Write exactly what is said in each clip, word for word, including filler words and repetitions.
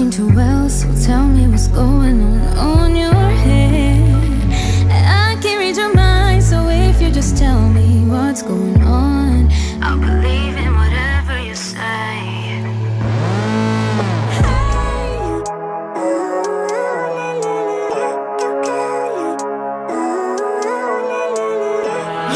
seem to well, so tell me what's going on on your head. I can't read your mind, so if you just tell me what's going on, I'll believe in whatever you say.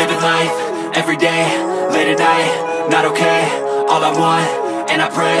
Living life, every day, late at night, not okay. All I want, and I pray,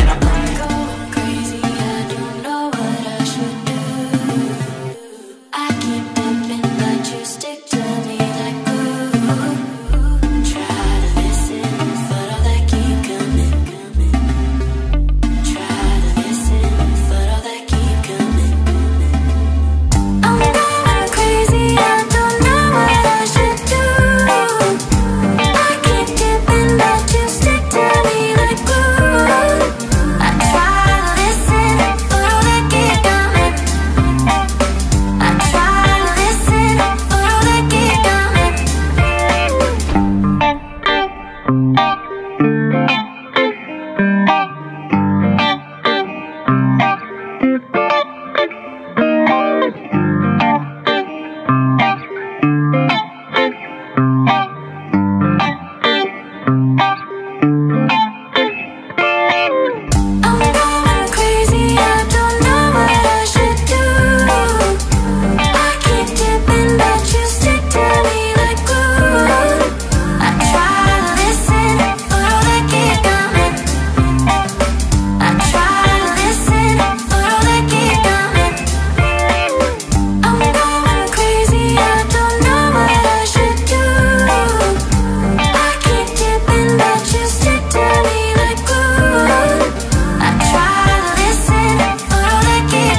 and I pray. I go crazy, I don't know what I should do. I keep thinking that you stick to me like glue. Try to listen, but all that keep coming. Try to listen, but all that keep coming. I'm going crazy, I don't know what I should do. I keep thinking that you stick to me like glue. I try to listen, but all that keep coming. I try to listen, but all that keep coming. I'm going crazy, I don't know what I should do. I keep thinking that you stick to me like glue. I try to listen, but all that keep coming. I try to listen, but all that keep coming. I'm going crazy, I don't know what I should do. I keep thinking that you stick to me like glue. I try to listen, but all that keep coming. I try to listen, but all that keep coming.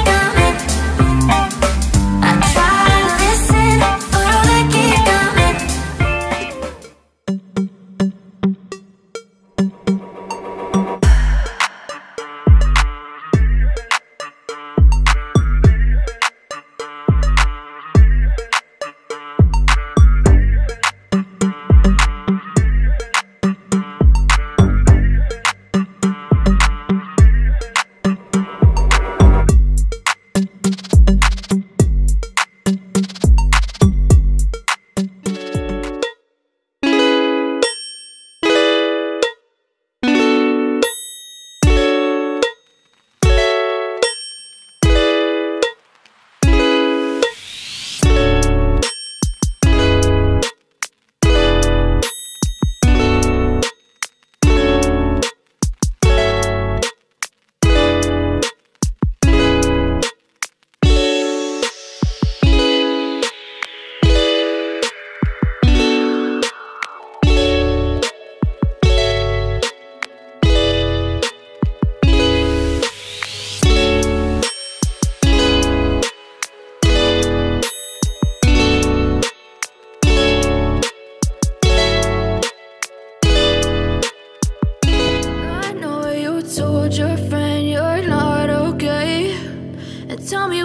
Told your friend you're not okay, and tell me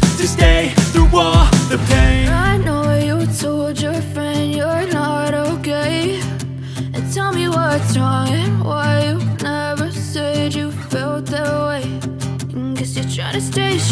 to stay through all the pain. I know you told your friend you're not okay, and tell me what's wrong and why you never said you felt that way. And guess you're trying to stay